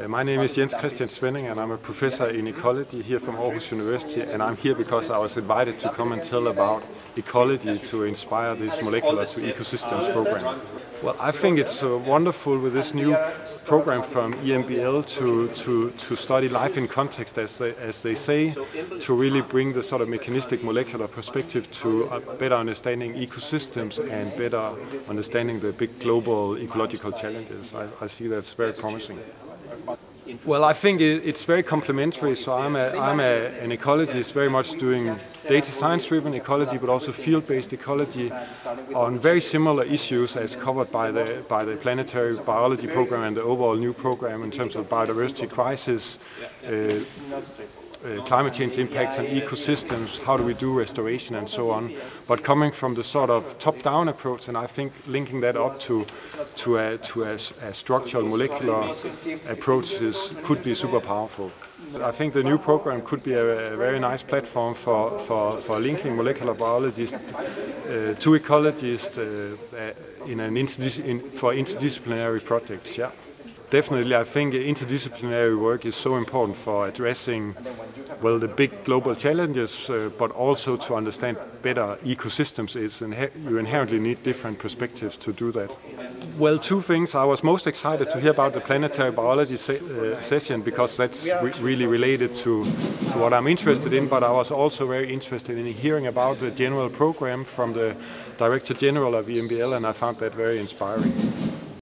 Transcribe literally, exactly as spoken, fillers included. Uh, my name is Jens Christian Svenning, and I'm a professor in ecology here from Aarhus University, and I'm here because I was invited to come and tell about ecology to inspire this Molecular to Ecosystems program. Well, I think it's uh, wonderful with this new program from E M B L to, to, to study life in context, as they, as they say, to really bring the sort of mechanistic molecular perspective to a better understanding ecosystems and better understanding the big global ecological challenges. I, I see that's very promising. Well, I think it's very complementary. So I'm, a, I'm a, an ecologist, very much doing data science-driven ecology, but also field-based ecology on very similar issues as covered by the, by the Planetary Biology program and the overall new program in terms of biodiversity crisis, uh, Uh, climate change impacts on ecosystems, how do we do restoration and so on, but coming from the sort of top-down approach, and I think linking that up to, to, a, to a, a structural molecular approach is, could be super powerful. I think the new program could be a, a very nice platform for, for, for linking molecular biologists uh, to ecologists uh, in an interdis in, for interdisciplinary projects. Yeah. Definitely, I think interdisciplinary work is so important for addressing, well, the big global challenges, uh, but also to understand better ecosystems. It's inher you inherently need different perspectives to do that. Well, two things. I was most excited to hear about the planetary biology se uh, session because that's re really related to, to what I'm interested in, but I was also very interested in hearing about the general program from the Director General of E M B L, and I found that very inspiring.